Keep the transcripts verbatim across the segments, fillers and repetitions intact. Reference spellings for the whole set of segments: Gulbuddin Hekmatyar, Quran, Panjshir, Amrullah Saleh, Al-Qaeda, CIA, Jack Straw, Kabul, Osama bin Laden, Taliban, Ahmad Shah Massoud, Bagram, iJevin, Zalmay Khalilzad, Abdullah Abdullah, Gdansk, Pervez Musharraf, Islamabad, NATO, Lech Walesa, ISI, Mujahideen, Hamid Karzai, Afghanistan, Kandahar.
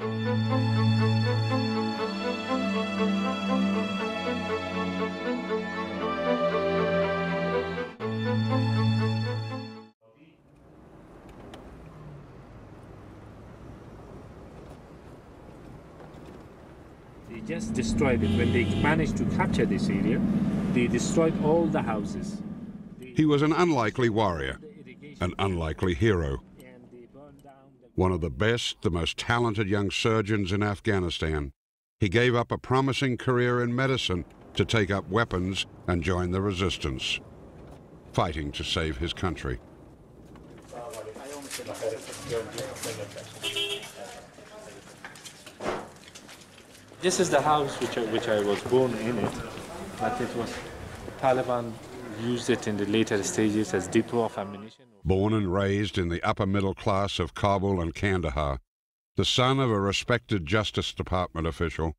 They just destroyed it. When they managed to capture this area, they destroyed all the houses. He was an unlikely warrior, an unlikely hero. One of the best, the most talented young surgeons in Afghanistan, he gave up a promising career in medicine to take up weapons and join the resistance, fighting to save his country. This is the house which I, which I was born in it, but it was Taliban used it in the later stages as depot of ammunition. Born and raised in the upper middle class of Kabul and Kandahar, the son of a respected Justice Department official,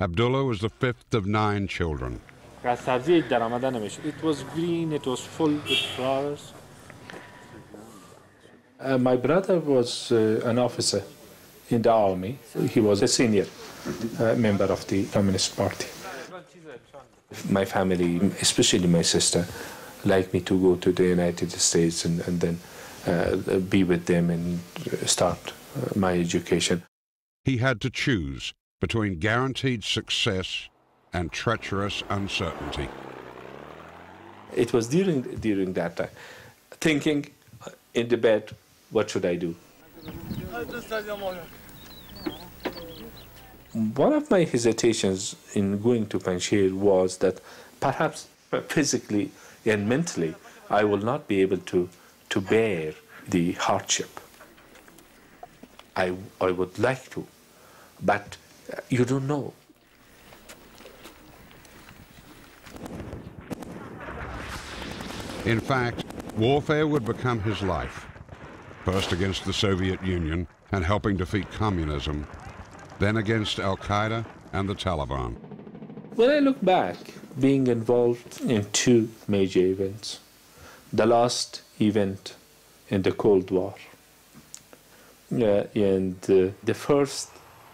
Abdullah was the fifth of nine children. It was green, it was full with flowers. Uh, my brother was uh, an officer in the army. He was a senior uh, member of the Communist Party. My family, especially my sister, liked me to go to the United States and, and then uh, be with them and start my education. He had to choose between guaranteed success and treacherous uncertainty. It was during, during that time, thinking in the bed, what should I do? One of my hesitations in going to Panjshir was that perhaps physically and mentally I will not be able to, to bear the hardship. I, I would like to, but you don't know. In fact, warfare would become his life, first against the Soviet Union and helping defeat communism, then against Al-Qaeda and the Taliban. When I look back, being involved in two major events, the last event in the Cold War, uh, and uh, the first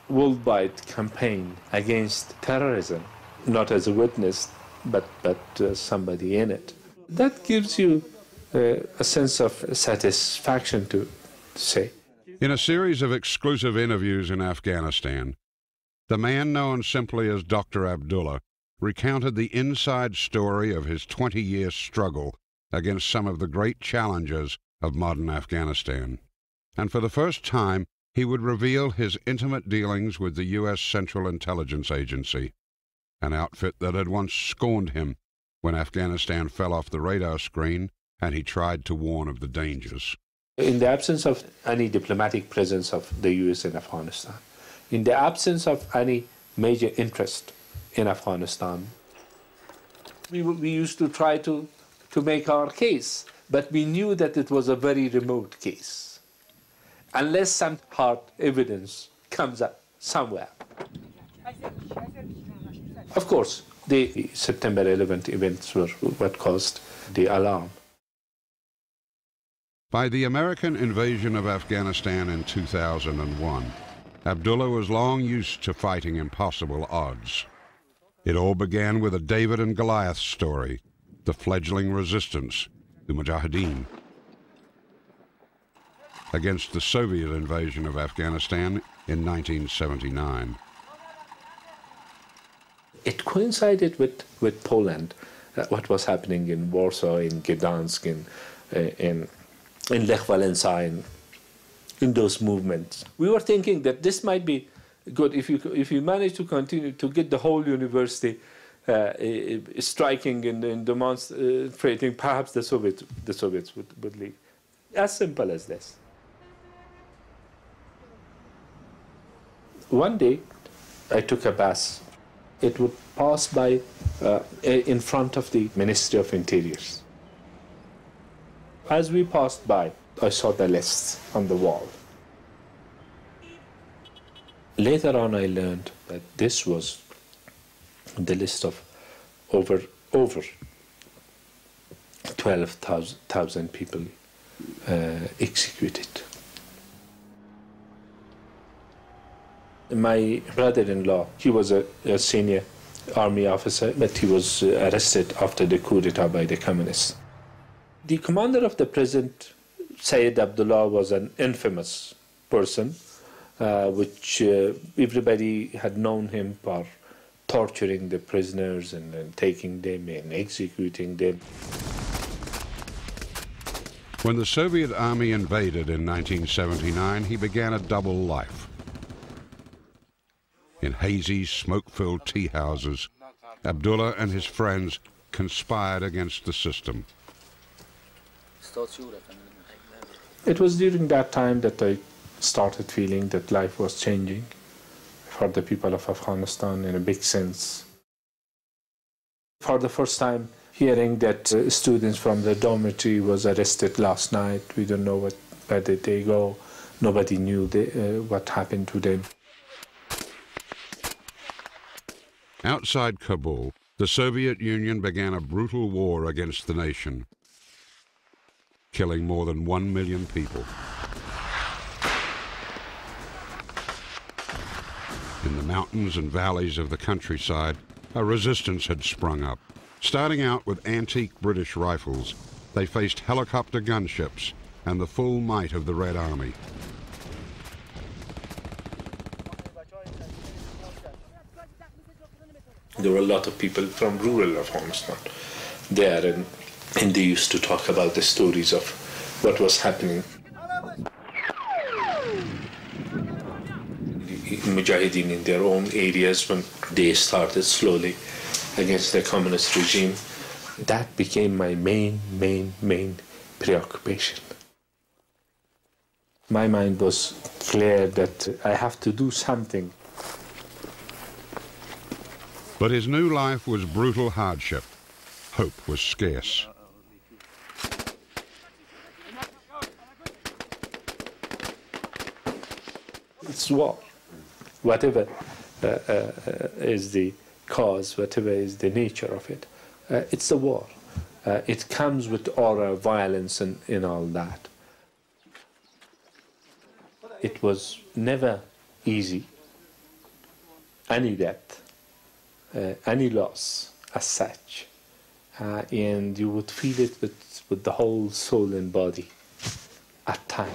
worldwide campaign against terrorism, not as a witness, but, but uh, somebody in it, that gives you uh, a sense of satisfaction to say. In a series of exclusive interviews in Afghanistan, the man known simply as Doctor Abdullah recounted the inside story of his twenty-year struggle against some of the great challenges of modern Afghanistan. And for the first time, he would reveal his intimate dealings with the U S Central Intelligence Agency, an outfit that had once scorned him when Afghanistan fell off the radar screen and he tried to warn of the dangers. In the absence of any diplomatic presence of the U S in Afghanistan, in the absence of any major interest in Afghanistan, we, we used to try to, to make our case, but we knew that it was a very remote case, unless some hard evidence comes up somewhere. Of course, the September eleventh events were what caused the alarm. By the American invasion of Afghanistan in two thousand one, Abdullah was long used to fighting impossible odds. It all began with a David and Goliath story, the fledgling resistance, the Mujahideen, against the Soviet invasion of Afghanistan in nineteen seventy-nine. It coincided with, with Poland, uh, what was happening in Warsaw, in Gdansk, in, uh, in in Lech Walesa, in, in those movements. We were thinking that this might be good if you, if you manage to continue to get the whole university uh, striking and, and demonstrating, perhaps the Soviets, the Soviets would, would leave. As simple as this. One day, I took a bus. It would pass by uh, in front of the Ministry of Interiors. As we passed by, I saw the lists on the wall. Later on, I learned that this was the list of over, over twelve thousand people uh, executed. my brother-in-law, he was a, a senior army officer, but he was arrested after the coup d'etat by the communists. The commander of the present, Syed Abdullah, was an infamous person, uh, which uh, everybody had known him for torturing the prisoners and, and taking them and executing them. When the Soviet army invaded in nineteen seventy-nine, he began a double life. In hazy, smoke-filled tea houses, Abdullah and his friends conspired against the system. It was during that time that I started feeling that life was changing for the people of Afghanistan in a big sense. For the first time, hearing that uh, students from the dormitory was arrested last night, we don't know what, where did they go, nobody knew the, uh, what happened to them. Outside Kabul, the Soviet Union began a brutal war against the nation, killing more than one million people. In the mountains and valleys of the countryside, a resistance had sprung up. Starting out with antique British rifles, they faced helicopter gunships and the full might of the Red Army. There were a lot of people from rural Afghanistan there, and, and they used to talk about the stories of what was happening. The Mujahideen in their own areas, when they started slowly against the communist regime, that became my main, main, main preoccupation. My mind was clear that I have to do something. But his new life was brutal hardship. Hope was scarce. It's war. Whatever uh, uh, is the cause, whatever is the nature of it, uh, it's a war. Uh, it comes with horror, violence, and, and all that. It was never easy, any death. Uh, any loss as such, uh, and you would feel it with, with the whole soul and body at time.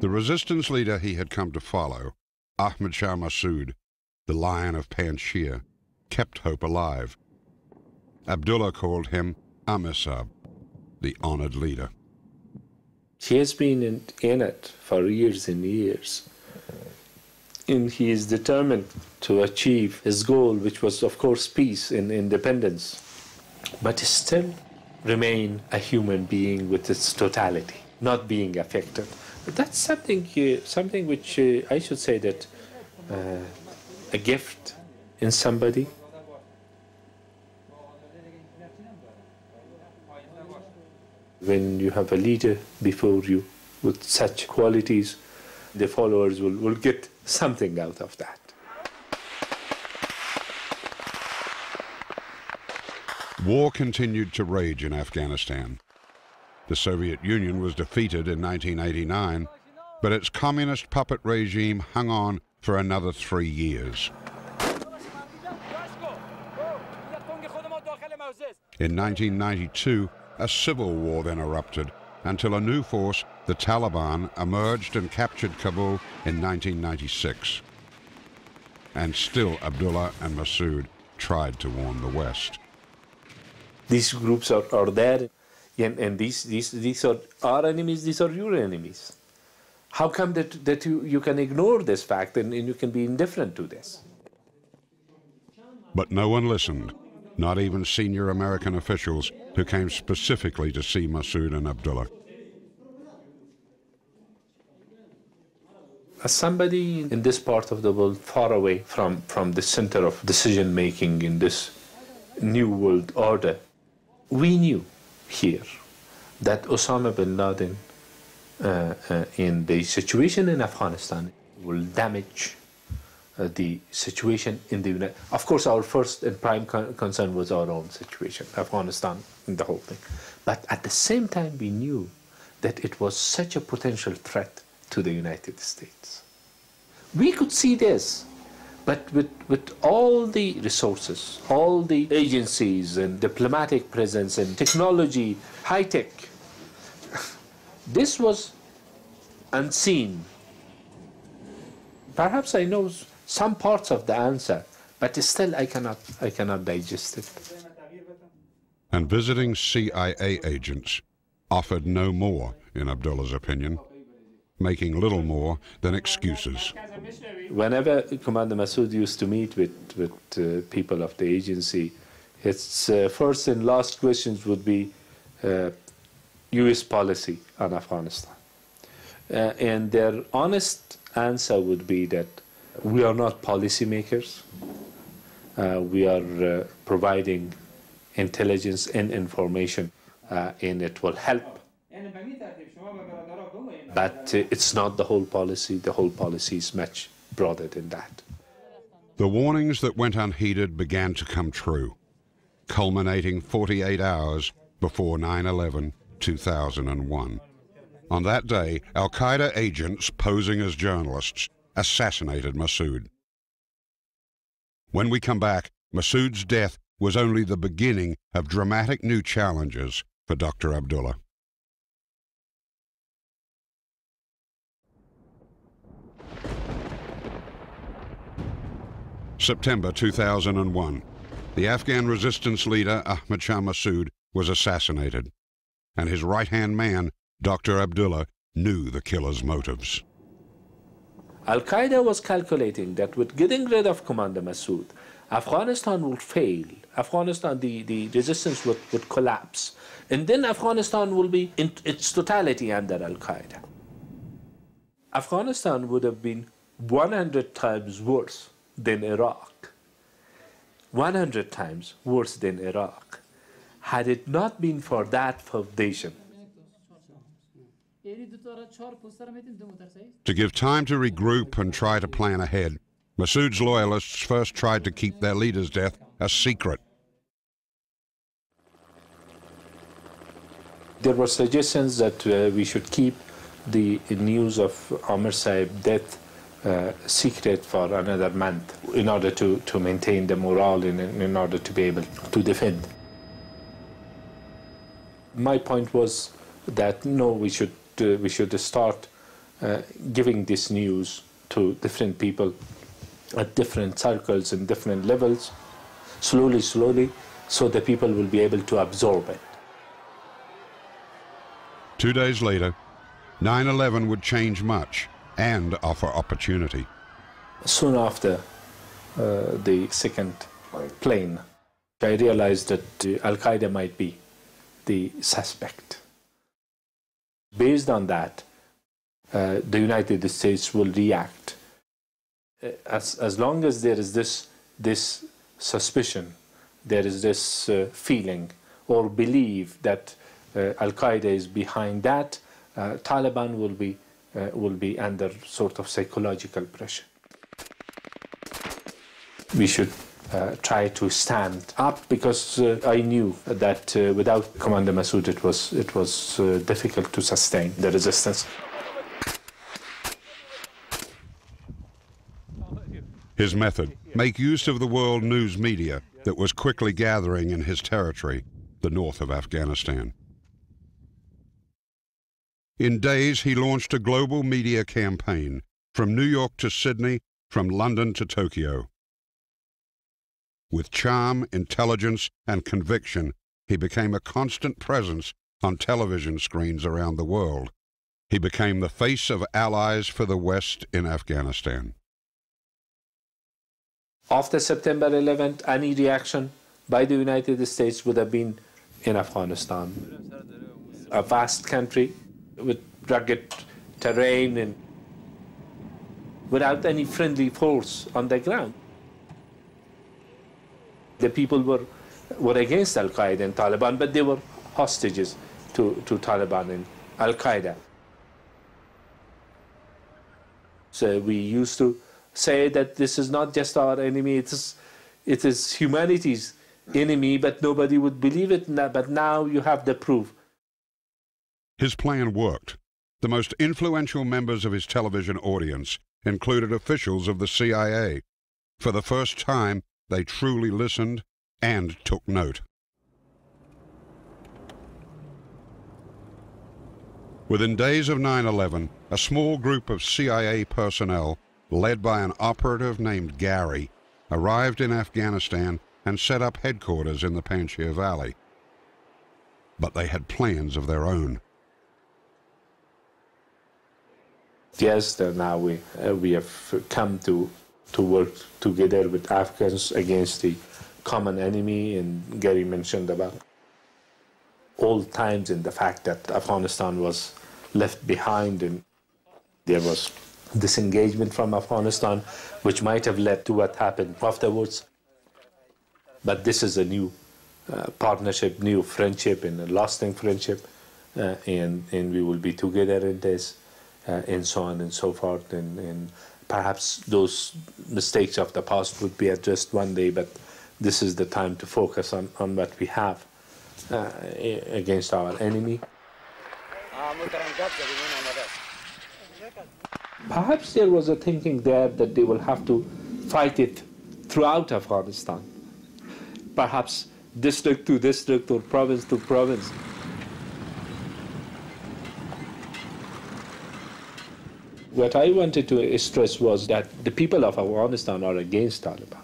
The resistance leader he had come to follow, Ahmad Shah Massoud, the Lion of Panjshir, kept hope alive. Abdullah called him Amisab, the honored leader. He has been in, in it for years and years. And he is determined to achieve his goal, which was, of course, peace and independence, but still remain a human being with its totality, not being affected. But that's something, uh, something which uh, I should say that uh, a gift in somebody. When you have a leader before you with such qualities, the followers will, will get something out of that. War continued to rage in Afghanistan. The Soviet Union was defeated in nineteen eighty-nine, but its communist puppet regime hung on for another three years. In nineteen ninety-two, a civil war then erupted, until a new force, the Taliban, emerged and captured Kabul in nineteen ninety-six. And still Abdullah and Massoud tried to warn the West. These groups are, are there, and, and these, these, these are our enemies, these are your enemies. How come that, that you, you can ignore this fact and, and you can be indifferent to this? But no one listened. Not even senior American officials who came specifically to see Massoud and Abdullah. As somebody in this part of the world, far away from, from the center of decision-making in this new world order, we knew here that Osama bin Laden uh, uh, in the situation in Afghanistan will damage Uh, the situation in the United States. Of course, our first and prime con concern was our own situation, Afghanistan and the whole thing. But at the same time, we knew that it was such a potential threat to the United States. We could see this, but with, with all the resources, all the agencies and diplomatic presence and technology, high-tech, this was unseen. Perhaps I know some parts of the answer, but still I cannot, I cannot digest it. And visiting C I A agents offered no more, in Abdullah's opinion, making little more than excuses. Whenever Commander Massoud used to meet with, with uh, people of the agency, his uh, first and last questions would be uh, U S policy on Afghanistan. Uh, and their honest answer would be that we are not policymakers. Uh, we are uh, providing intelligence and information, uh, and it will help. But uh, it's not the whole policy. The whole policy is much broader than that. The warnings that went unheeded began to come true, culminating forty-eight hours before nine eleven two thousand one. On that day, Al-Qaeda agents posing as journalists assassinated Massoud. When we come back, Massoud's death was only the beginning of dramatic new challenges for Doctor Abdullah. September two thousand one, the Afghan resistance leader Ahmad Shah Massoud was assassinated, and his right-hand man, Doctor Abdullah, knew the killer's motives. Al-Qaeda was calculating that with getting rid of Commander Massoud, Afghanistan would fail. Afghanistan, the, the resistance would, would collapse. And then Afghanistan will be in its totality under Al-Qaeda. Afghanistan would have been one hundred times worse than Iraq. one hundred times worse than Iraq. Had it not been for that foundation. To give time to regroup and try to plan ahead, Massoud's loyalists first tried to keep their leader's death a secret. There were suggestions that uh, we should keep the news of Amr Saib's death uh, secret for another month in order to, to maintain the morale and in, in order to be able to defend. My point was that no, we should, uh, we should start uh, giving this news to different people at different circles and different levels, slowly, slowly, so the people will be able to absorb it. Two days later, nine eleven would change much and offer opportunity. Soon after uh, the second plane, I realized that uh, Al-Qaeda might be the suspect. Based on that, uh, the United States will react. As, as long as there is this, this suspicion, there is this uh, feeling or belief that uh, Al-Qaeda is behind that, uh, Taliban will be, uh, will be under sort of psychological pressure. We should uh, try to stand up, because uh, I knew that uh, without Commander Massoud it was, it was uh, difficult to sustain the resistance. His method, make use of the world news media that was quickly gathering in his territory, the north of Afghanistan. In days, he launched a global media campaign from New York to Sydney, from London to Tokyo. With charm, intelligence, and conviction, he became a constant presence on television screens around the world. He became the face of allies for the West in Afghanistan. After September eleventh, any reaction by the United States would have been in Afghanistan. A vast country with rugged terrain and without any friendly force on the ground. The people were, were against Al-Qaeda and Taliban, but they were hostages to, to Taliban and Al-Qaeda. So we used to say that this is not just our enemy, it is, it is humanity's enemy, but nobody would believe it, but now you have the proof. His plan worked. The most influential members of his television audience included officials of the C I A. For the first time, they truly listened and took note. Within days of nine eleven, a small group of C I A personnel, led by an operative named Gary, arrived in Afghanistan and set up headquarters in the Panjshir Valley. But they had plans of their own. Yes, now we, uh, we have come to, to work together with Afghans against the common enemy, and Gary mentioned about old times and the fact that Afghanistan was left behind and there was disengagement from Afghanistan, which might have led to what happened afterwards. But this is a new uh, partnership, new friendship, and a lasting friendship, uh, and, and we will be together in this, uh, and so on and so forth, and, and perhaps those mistakes of the past would be addressed one day, but this is the time to focus on, on what we have uh, against our enemy. Perhaps there was a thinking there that they will have to fight it throughout Afghanistan, perhaps district to district or province to province. What I wanted to stress was that the people of Afghanistan are against Taliban.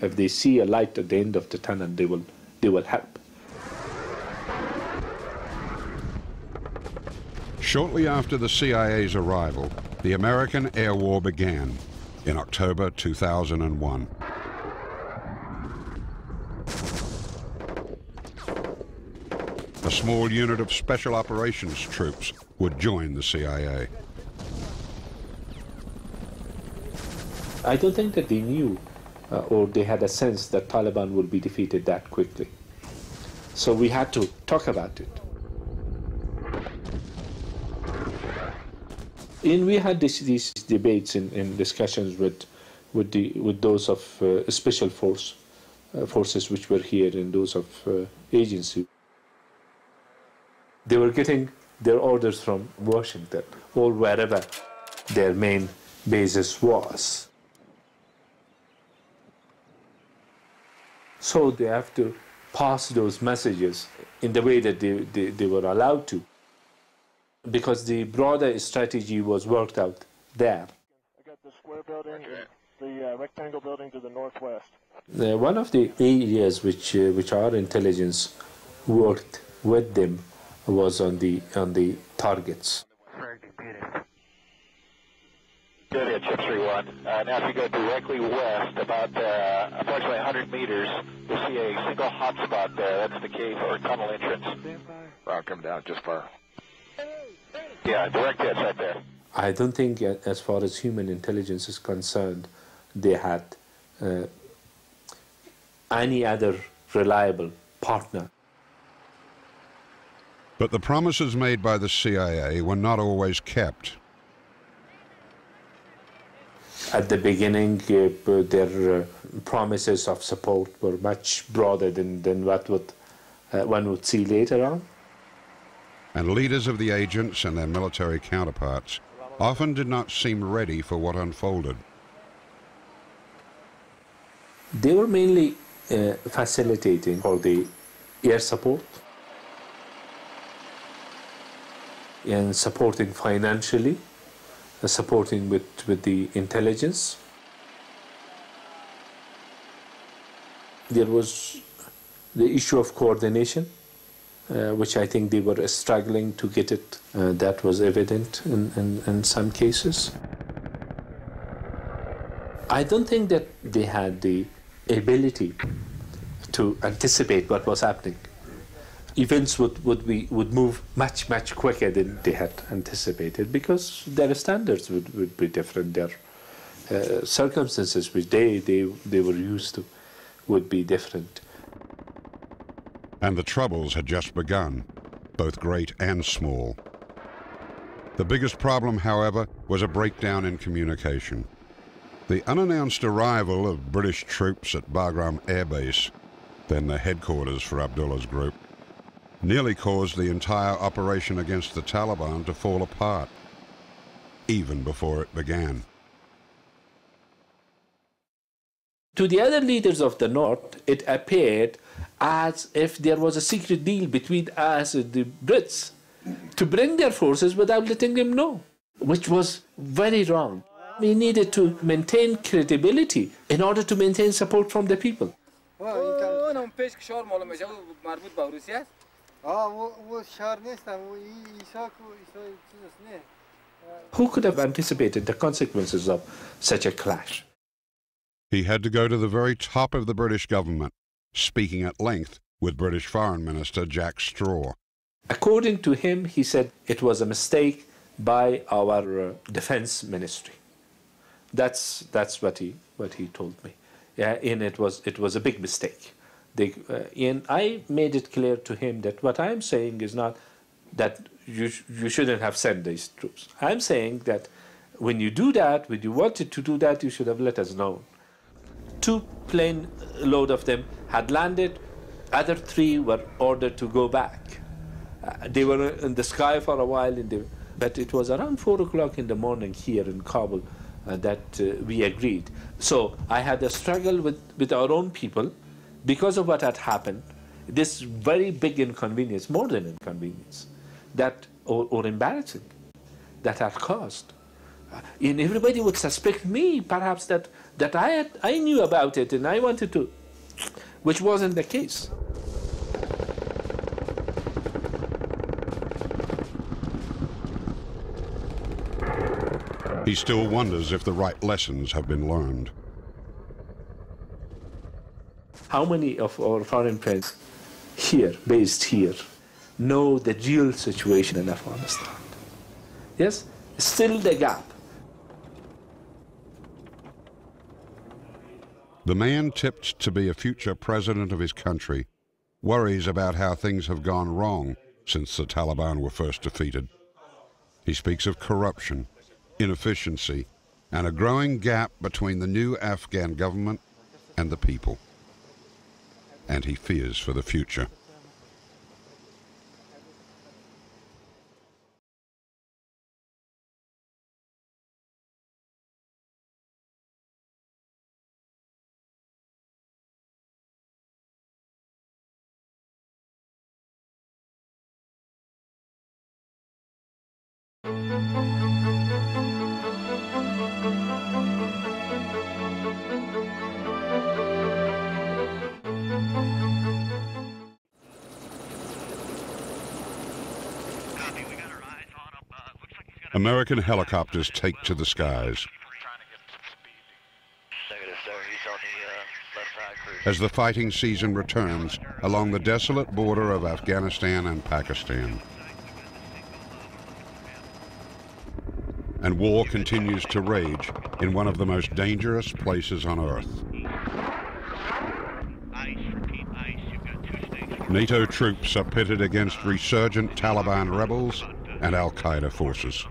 If they see a light at the end of the tunnel, they will, they will help. Shortly after the C I A's arrival, the American air war began in October two thousand one. A small unit of special operations troops would join the C I A. I don't think that they knew uh, or they had a sense that Taliban would be defeated that quickly. So we had to talk about it. And we had this, these debates and, and discussions with, with, the, with those of uh, special force, uh, forces which were here, and those of uh, agency. They were getting their orders from Washington or wherever their main basis was. So they have to pass those messages in the way that they, they, they were allowed to, because the broader strategy was worked out there. I got the square building and the uh, rectangle building to the northwest. Uh, one of the areas which, uh, which our intelligence worked with them was on the, on the targets. Good at Chip three one. Uh, now if you go directly west, about uh, approximately one hundred meters, you'll see a single hot spot there. That's the cave or tunnel entrance. Wow, come down just far. Yeah, direct hits right there. I don't think, as far as human intelligence is concerned, they had uh, any other reliable partner. But the promises made by the C I A were not always kept. At the beginning, uh, their uh, promises of support were much broader than, than what would, uh, one would see later on. And leaders of the agents and their military counterparts often did not seem ready for what unfolded. They were mainly uh, facilitating for the air support and supporting financially, uh, supporting with, with the intelligence. There was the issue of coordination, Uh, which I think they were struggling to get it. Uh, that was evident in, in, in some cases. I don't think that they had the ability to anticipate what was happening. Events would, would, be, would move much, much quicker than they had anticipated, because their standards would, would be different. Their uh, circumstances, which they, they, they were used to, would be different. And the troubles had just begun, both great and small. The biggest problem, however, was a breakdown in communication. The unannounced arrival of British troops at Bagram Air Base, then the headquarters for Abdullah's group, nearly caused the entire operation against the Taliban to fall apart, even before it began. To the other leaders of the North, it appeared as if there was a secret deal between us and the Brits to bring their forces without letting them know, which was very wrong. We needed to maintain credibility in order to maintain support from the people. Who could have anticipated the consequences of such a clash? He had to go to the very top of the British government, speaking at length with British Foreign Minister Jack Straw. According to him, he said it was a mistake by our uh, defense ministry. That's that's what he what he told me. Yeah, and it was it was a big mistake. They, uh, and I made it clear to him that what I'm saying is not that you sh you shouldn't have sent these troops. I'm saying that when you do that, when you wanted to do that, you should have let us know. Two plane load of them had landed. Other three were ordered to go back. Uh, they were in the sky for a while, in the, but it was around four o'clock in the morning here in Kabul uh, that uh, we agreed. So I had a struggle with, with our own people because of what had happened. This very big inconvenience, more than inconvenience, that or, or embarrassing, that had caused. Uh, and everybody would suspect me, perhaps, that, that I, had, I knew about it and I wanted to, which wasn't the case. He still wonders if the right lessons have been learned. How many of our foreign friends here, based here, know the real situation in Afghanistan? Yes, still the gap. The man tipped to be a future president of his country worries about how things have gone wrong since the Taliban were first defeated. He speaks of corruption, inefficiency, and a growing gap between the new Afghan government and the people. And he fears for the future. American helicopters take to the skies. As the fighting season returns along the desolate border of Afghanistan and Pakistan. And war continues to rage in one of the most dangerous places on Earth. NATO troops are pitted against resurgent Taliban rebels and Al-Qaeda forces.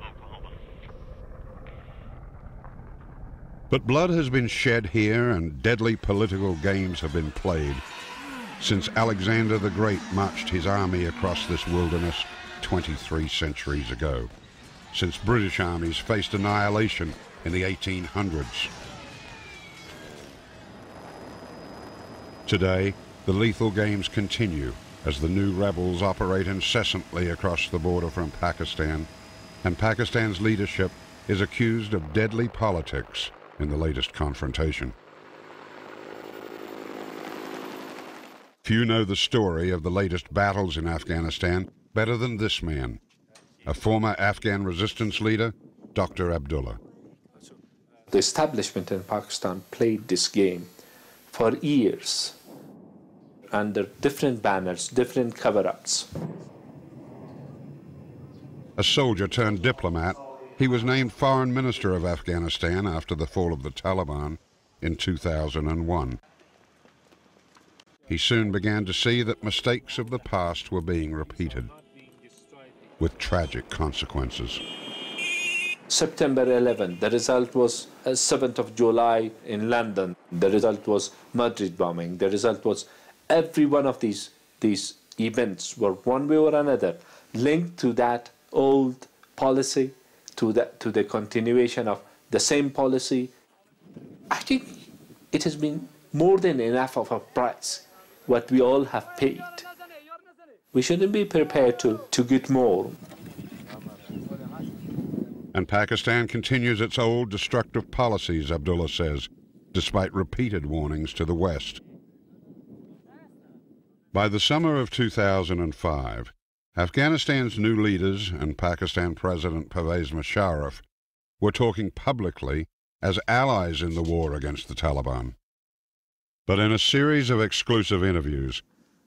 But blood has been shed here and deadly political games have been played since Alexander the Great marched his army across this wilderness twenty-three centuries ago, since British armies faced annihilation in the eighteen hundreds. Today, the lethal games continue as the new rebels operate incessantly across the border from Pakistan, and Pakistan's leadership is accused of deadly politics in the latest confrontation. Few know the story of the latest battles in Afghanistan better than this man, a former Afghan resistance leader, Doctor Abdullah. The establishment in Pakistan played this game for years under different banners, different cover-ups. A soldier turned diplomat, he was named Foreign Minister of Afghanistan after the fall of the Taliban in two thousand one. He soon began to see that mistakes of the past were being repeated, with tragic consequences. September eleventh, the result was seventh of July in London. The result was Madrid bombing. The result was every one of these, these events were one way or another linked to that old policy, to the, to the continuation of the same policy. I think it has been more than enough of a price, what we all have paid. We shouldn't be prepared to, to get more. And Pakistan continues its old destructive policies, Abdullah says, despite repeated warnings to the West. By the summer of two thousand five, Afghanistan's new leaders and Pakistan President Pervez Musharraf were talking publicly as allies in the war against the Taliban. But in a series of exclusive interviews,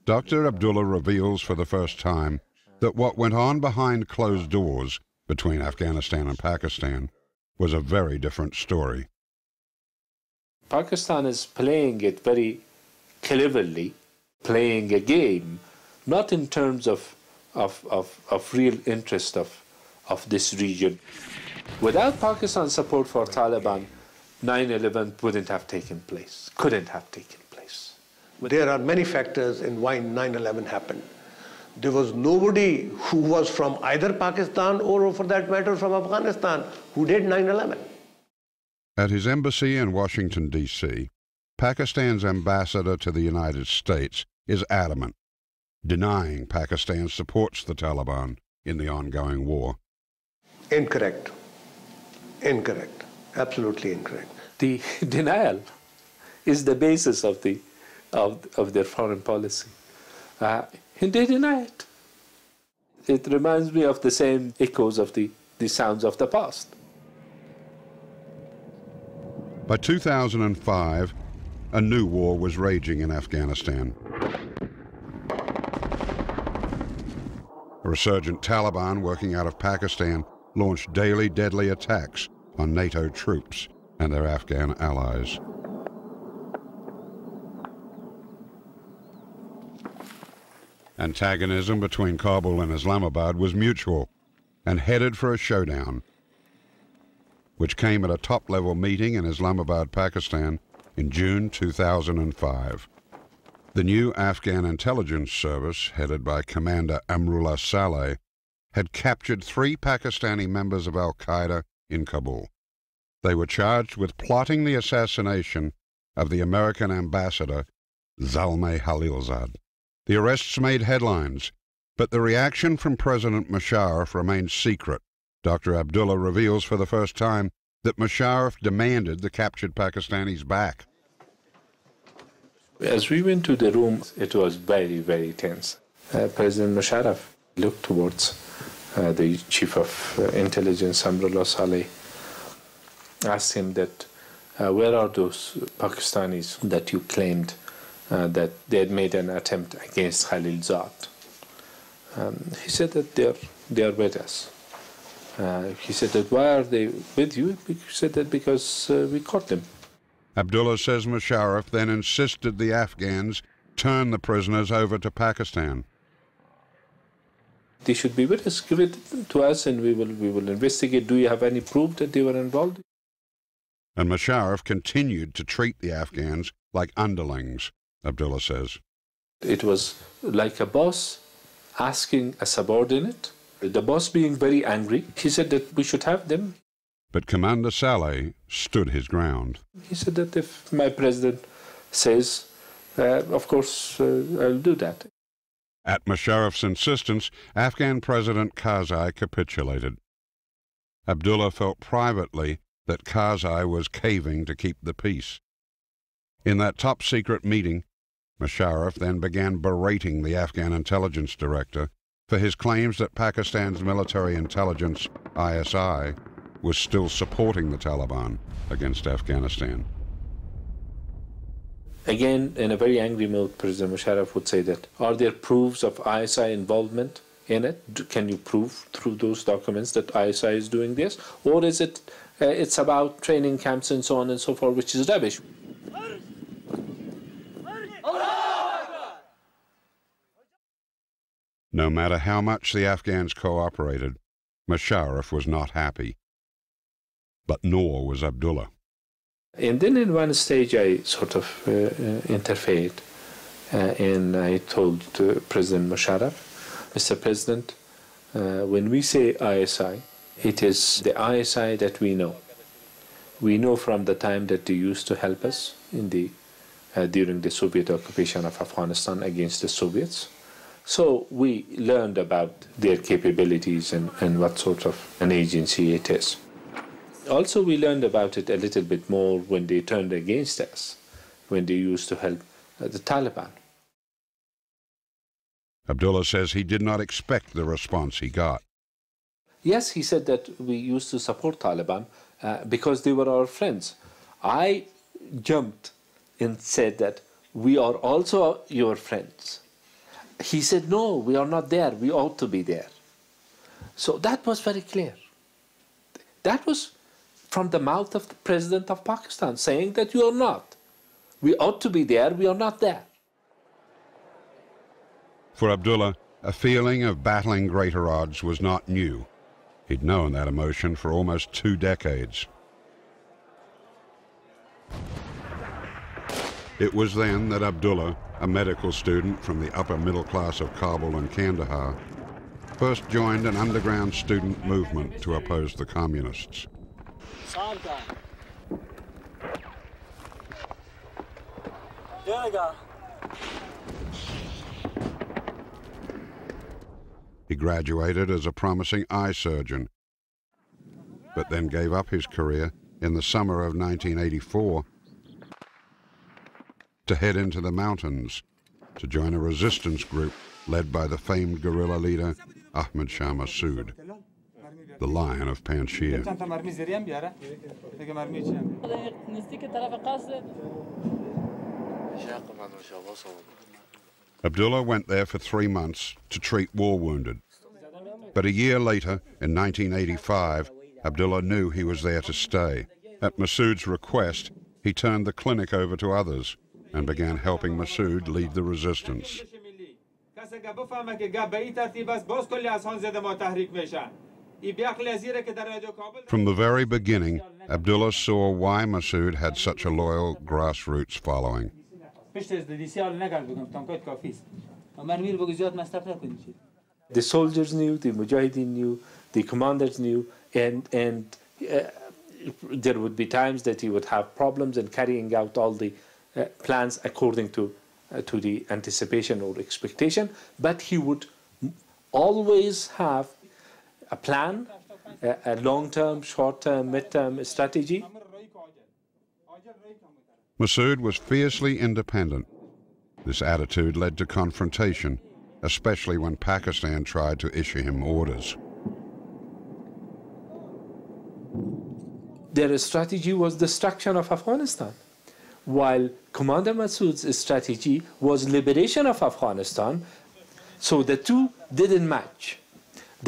Doctor Abdullah reveals for the first time that what went on behind closed doors between Afghanistan and Pakistan was a very different story. Pakistan is playing it very cleverly, playing a game, not in terms of, of, of, of real interest of, of this region. Without Pakistan's support for Taliban, nine eleven wouldn't have taken place, couldn't have taken place. There are many factors in why nine eleven happened. There was nobody who was from either Pakistan or, for that matter, from Afghanistan who did nine eleven. At his embassy in Washington, D C, Pakistan's ambassador to the United States is adamant, denying Pakistan supports the Taliban in the ongoing war. Incorrect. Incorrect. Absolutely incorrect. The denial is the basis of, the, of, of their foreign policy. Uh, and they deny it. It reminds me of the same echoes of the, the sounds of the past. By two thousand five, a new war was raging in Afghanistan. A resurgent Taliban working out of Pakistan launched daily deadly attacks on NATO troops and their Afghan allies. Antagonism between Kabul and Islamabad was mutual and headed for a showdown, which came at a top-level meeting in Islamabad, Pakistan in June two thousand five. The new Afghan intelligence service, headed by Commander Amrullah Saleh, had captured three Pakistani members of Al-Qaeda in Kabul. They were charged with plotting the assassination of the American ambassador, Zalmay Khalilzad. The arrests made headlines, but the reaction from President Musharraf remained secret. Doctor Abdullah reveals for the first time that Musharraf demanded the captured Pakistanis back. As we went to the room, it was very, very tense. Uh, President Musharraf looked towards Uh, the chief of uh, intelligence, Amrullah Saleh, asked him that, uh, where are those Pakistanis that you claimed uh, that they had made an attempt against Khalilzad? Um, he said that they are, they are with us. Uh, he said that, why are they with you? He said that because uh, we caught them. Abdullah says Musharraf then insisted the Afghans turn the prisoners over to Pakistan. They should be with us, give it to us, and we will, we will investigate. Do you have any proof that they were involved? And Musharraf continued to treat the Afghans like underlings, Abdullah says. It was like a boss asking a subordinate, the boss being very angry. He said that we should have them. But Commander Saleh stood his ground. He said that if my president says, uh, of course, uh, I'll do that. At Musharraf's insistence, Afghan President Karzai capitulated. Abdullah felt privately that Karzai was caving to keep the peace. In that top-secret meeting, Musharraf then began berating the Afghan intelligence director for his claims that Pakistan's military intelligence, I S I, was still supporting the Taliban against Afghanistan. Again, in a very angry mood, President Musharraf would say that, are there proofs of I S I involvement in it? Can you prove through those documents that I S I is doing this? Or is it uh, it's about training camps and so on and so forth, which is rubbish? No matter how much the Afghans cooperated, Musharraf was not happy. But nor was Abdullah. And then in one stage I sort of uh, uh, interfered uh, and I told uh, President Musharraf, Mister President, uh, when we say I S I, it is the I S I that we know. We know from the time that they used to help us in the, uh, during the Soviet occupation of Afghanistan against the Soviets. So we learned about their capabilities and, and what sort of an agency it is. Also, we learned about it a little bit more when they turned against us, when they used to help the Taliban. Abdullah says he did not expect the response he got. Yes, he said that we used to support Taliban uh, because they were our friends. I jumped and said that we are also your friends. He said, no, we are not there. We ought to be there. So that was very clear. That was from the mouth of the president of Pakistan, saying that you are not. We ought to be there. We are not there. For Abdullah, a feeling of battling greater odds was not new. He'd known that emotion for almost two decades. It was then that Abdullah, a medical student from the upper middle class of Kabul and Kandahar, first joined an underground student movement to oppose the communists. He graduated as a promising eye surgeon, but then gave up his career in the summer of nineteen eighty-four to head into the mountains to join a resistance group led by the famed guerrilla leader Ahmad Shah Massoud, the Lion of Panjshir. Abdullah went there for three months to treat war wounded. But a year later, in nineteen eighty-five, Abdullah knew he was there to stay. At Massoud's request, he turned the clinic over to others and began helping Massoud lead the resistance. From the very beginning, Abdullah saw why Massoud had such a loyal grassroots following. The soldiers knew, the Mujahideen knew, the commanders knew, and, and uh, there would be times that he would have problems in carrying out all the uh, plans according to Uh, to the anticipation or expectation, but he would always have a plan, a, a long-term, short-term, mid-term strategy. Massoud was fiercely independent. This attitude led to confrontation, especially when Pakistan tried to issue him orders. Their strategy was destruction of Afghanistan, while Commander Massoud's strategy was liberation of Afghanistan. So the two didn't match.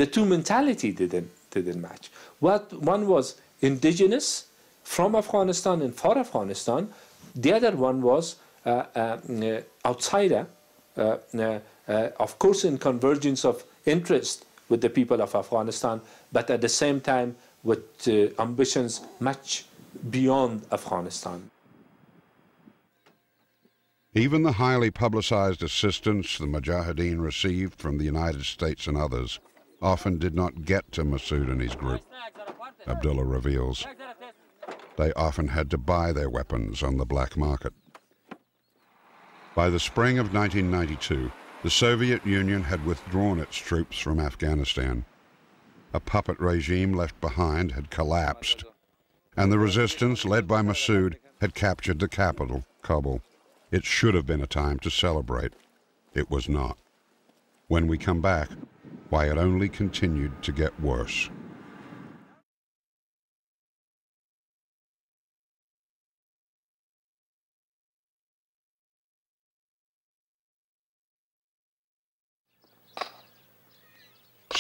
The two mentality didn't, didn't match. What one was indigenous, from Afghanistan and for Afghanistan. The other one was uh, uh, outsider, uh, uh, uh, of course in convergence of interest with the people of Afghanistan, but at the same time with uh, ambitions much beyond Afghanistan. Even the highly publicized assistance the Mujahideen received from the United States and others often did not get to Massoud and his group, Abdullah reveals. They often had to buy their weapons on the black market. By the spring of nineteen ninety-two, the Soviet Union had withdrawn its troops from Afghanistan. A puppet regime left behind had collapsed, and the resistance led by Massoud had captured the capital, Kabul. It should have been a time to celebrate. It was not. When we come back, why it only continued to get worse.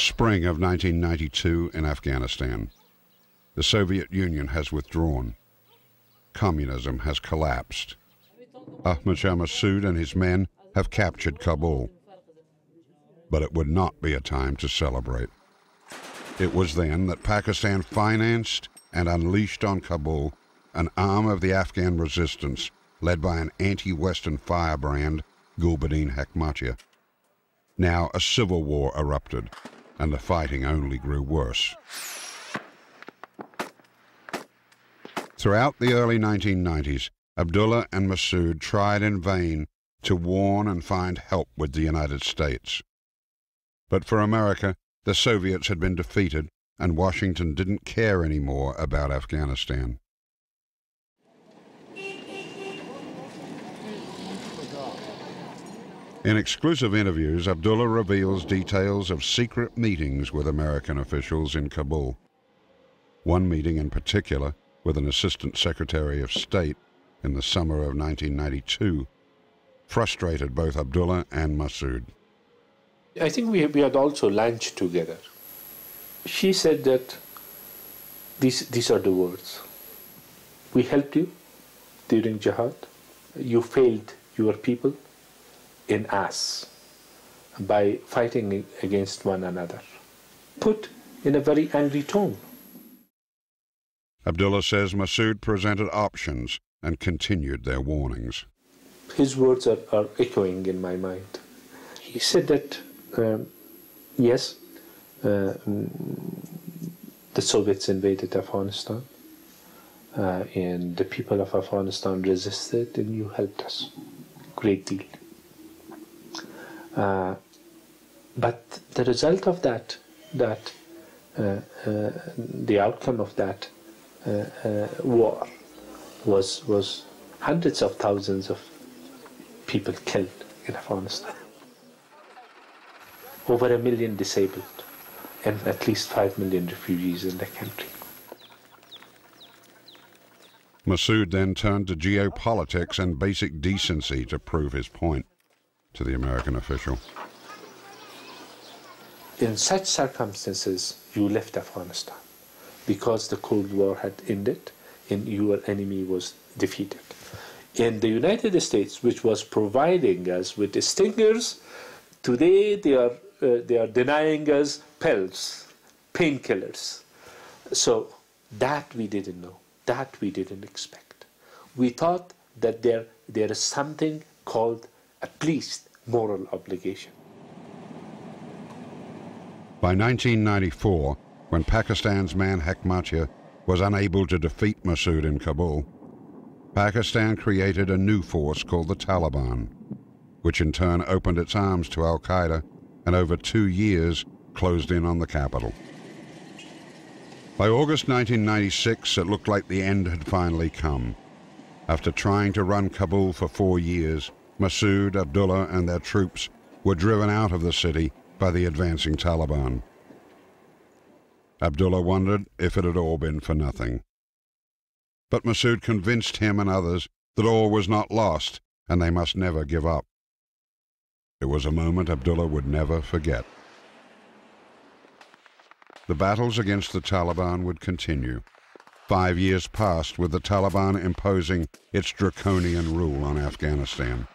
Spring of nineteen ninety-two in Afghanistan. The Soviet Union has withdrawn. Communism has collapsed. Ahmad Shah Massoud and his men have captured Kabul. But it would not be a time to celebrate. It was then that Pakistan financed and unleashed on Kabul an arm of the Afghan resistance led by an anti-Western firebrand Gulbuddin Hekmatyar. Now a civil war erupted, and the fighting only grew worse. Throughout the early nineteen nineties, Abdullah and Massoud tried in vain to warn and find help with the United States. But for America, the Soviets had been defeated, and Washington didn't care anymore about Afghanistan. In exclusive interviews, Abdullah reveals details of secret meetings with American officials in Kabul. One meeting in particular with an assistant secretary of state in the summer of nineteen ninety-two frustrated both Abdullah and Massoud. I think we, we had also lunch together. She said that these, these are the words. We helped you during jihad. You failed your people in us by fighting against one another, put in a very angry tone. Abdullah says Massoud presented options and continued their warnings. His words are, are echoing in my mind. He said that, um, yes, uh, the Soviets invaded Afghanistan, uh, and the people of Afghanistan resisted, and you helped us a great deal. Uh, but the result of that, that uh, uh, the outcome of that uh, uh, war was, was hundreds of thousands of people killed in Afghanistan, over a million disabled, and at least five million refugees in the country. Massoud then turned to geopolitics and basic decency to prove his point to the American official. In such circumstances, you left Afghanistan because the Cold War had ended and your enemy was defeated. And the United States, which was providing us with stingers, today they are, uh, they are denying us pills, painkillers. So that we didn't know, that we didn't expect. We thought that there, there is something called at least moral obligation. By nineteen ninety-four, when Pakistan's man Hekmatyar was unable to defeat Massoud in Kabul, Pakistan created a new force called the Taliban, which in turn opened its arms to Al-Qaeda and over two years closed in on the capital. By August nineteen ninety-six, it looked like the end had finally come. After trying to run Kabul for four years, Massoud, Abdullah, and their troops were driven out of the city by the advancing Taliban. Abdullah wondered if it had all been for nothing. But Massoud convinced him and others that all was not lost and they must never give up. It was a moment Abdullah would never forget. The battles against the Taliban would continue. Five years passed with the Taliban imposing its draconian rule on Afghanistan.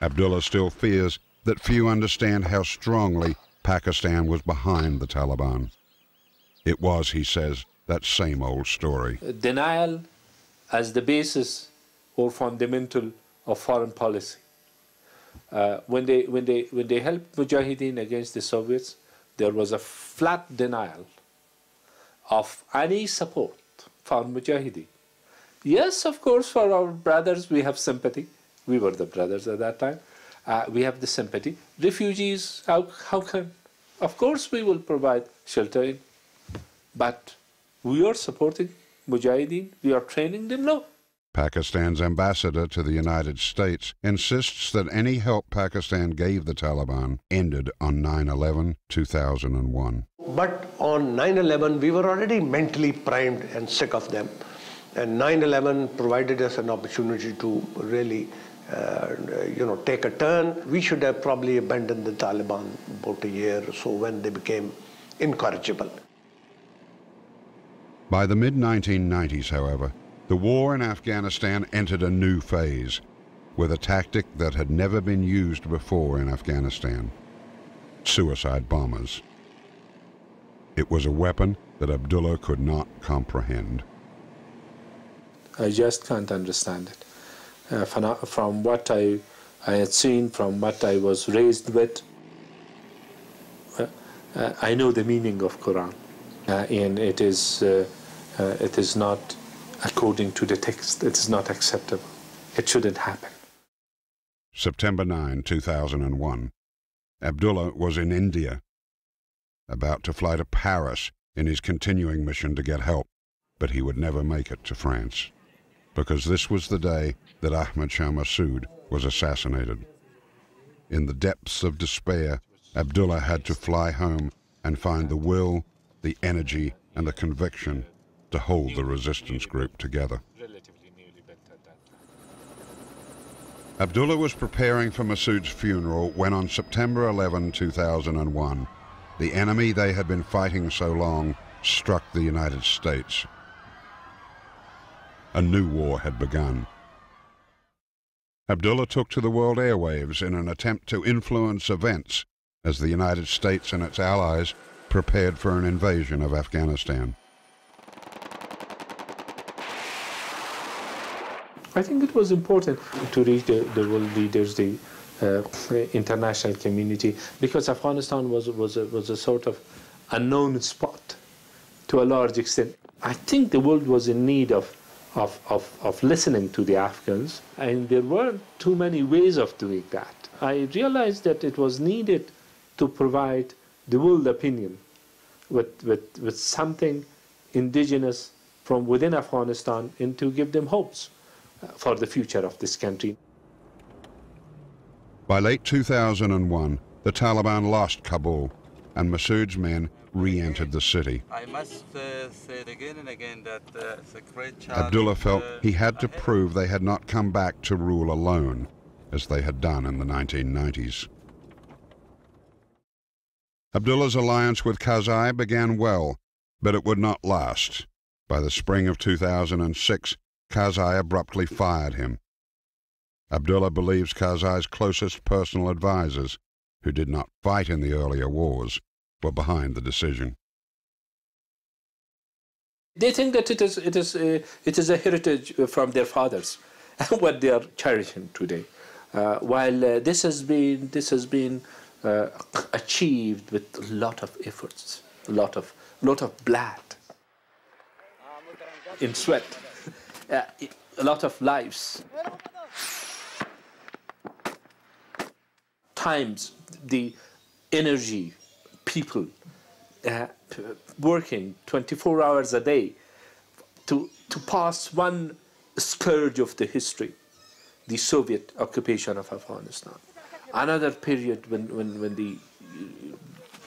Abdullah still fears that few understand how strongly Pakistan was behind the Taliban. It was, he says, that same old story. Denial as the basis or fundamental of foreign policy. Uh, when they, when they, when they helped Mujahideen against the Soviets, there was a flat denial of any support for Mujahideen. Yes, of course, for our brothers we have sympathy. We were the brothers at that time. Uh, we have the sympathy. Refugees, how, how can? Of course we will provide shelter, but we are supporting Mujahideen. We are training them, no. Pakistan's ambassador to the United States insists that any help Pakistan gave the Taliban ended on nine eleven two thousand one. But on nine eleven, we were already mentally primed and sick of them. And nine eleven provided us an opportunity to really, uh, you know, take a turn. We should have probably abandoned the Taliban about a year or so when they became incorrigible. By the mid nineteen nineties, however, the war in Afghanistan entered a new phase with a tactic that had never been used before in Afghanistan: suicide bombers. It was a weapon that Abdullah could not comprehend. I just can't understand it. Uh, from what I I had seen, from what I was raised with. Uh, uh, I know the meaning of Quran, uh, and it is uh, uh, it is not according to the text. It is not acceptable. It shouldn't happen. September ninth, two thousand one. Abdullah was in India, about to fly to Paris in his continuing mission to get help, but he would never make it to France, because this was the day that Ahmad Shah Massoud was assassinated. In the depths of despair, Abdullah had to fly home and find the will, the energy, and the conviction to hold the resistance group together. Abdullah was preparing for Massoud's funeral when, on September eleventh, two thousand one, the enemy they had been fighting so long struck the United States. A new war had begun. Abdullah took to the world airwaves in an attempt to influence events as the United States and its allies prepared for an invasion of Afghanistan. I think it was important to reach the, the world leaders, the uh, international community, because Afghanistan was, was, a, was a sort of unknown spot to a large extent. I think the world was in need of, of, of, of listening to the Afghans, and there weren't too many ways of doing that. I realized that it was needed to provide the world opinion with, with, with something indigenous from within Afghanistan, and to give them hopes for the future of this country. By late two thousand one, the Taliban lost Kabul, and Massoud's men re-entered the city. I must uh, say it again and again that uh, it's a great challenge. Abdullah felt uh, he had to prove they had not come back to rule alone, as they had done in the nineteen nineties. Abdullah's alliance with Karzai began well, but it would not last. By the spring of two thousand six, Karzai abruptly fired him. Abdullah believes Karzai's closest personal advisors, who did not fight in the earlier wars, were behind the decision. They think that it is, it is, a, it is a heritage from their fathers, what they are cherishing today. Uh, while uh, this has been, this has been uh, achieved with a lot of efforts, a lot of, lot of blood, in sweat. Uh, a lot of lives. Times, the energy, people uh, working twenty-four hours a day to, to pass one scourge of the history, the Soviet occupation of Afghanistan. Another period when, when, when the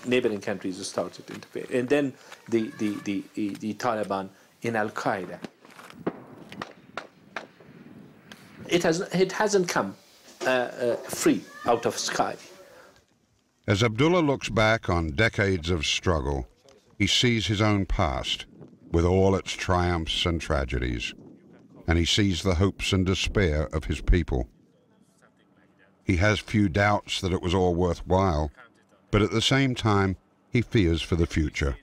neighboring countries started to interfere. And then the, the, the, the, the Taliban in Al-Qaeda. It, has, it hasn't come uh, uh, free out of sky. As Abdullah looks back on decades of struggle, he sees his own past with all its triumphs and tragedies, and he sees the hopes and despair of his people. He has few doubts that it was all worthwhile, but at the same time, he fears for the future.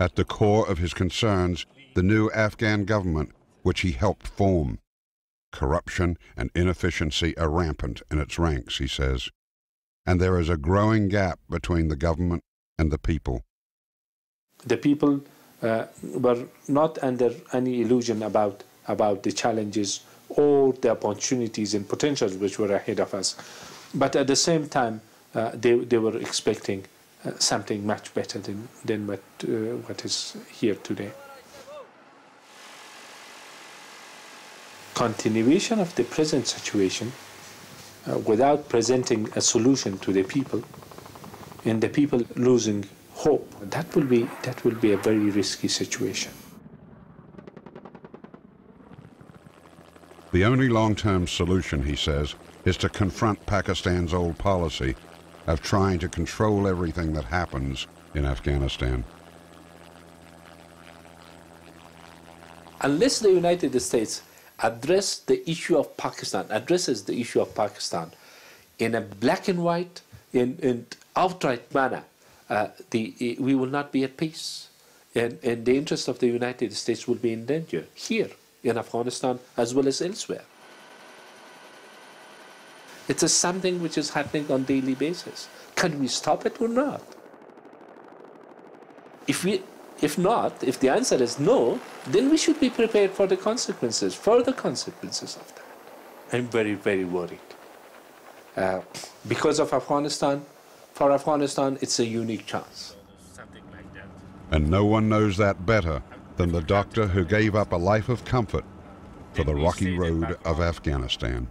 At the core of his concerns, the new Afghan government, which he helped form. Corruption and inefficiency are rampant in its ranks, he says, and there is a growing gap between the government and the people. The people uh, were not under any illusion about, about the challenges or the opportunities and potentials which were ahead of us, but at the same time, uh, they, they were expecting uh, something much better than, than what, uh, what is here today. Continuation of the present situation uh, without presenting a solution to the people, and the people losing hope, that will be, that will be a very risky situation. The only long-term solution, he says, is to confront Pakistan's old policy of trying to control everything that happens in Afghanistan. Unless the United States address the issue of Pakistan, addresses the issue of Pakistan in a black and white, in, in outright manner, uh, the, we will not be at peace. And, and the interests of the United States will be in danger here in Afghanistan as well as elsewhere. It is something which is happening on a daily basis. Can we stop it or not? If we, if not, if the answer is no, then we should be prepared for the consequences, for the consequences of that. I'm very, very worried. Uh, because of Afghanistan, for Afghanistan, it's a unique chance. And no one knows that better than the doctor who gave up a life of comfort for the rocky road of Afghanistan.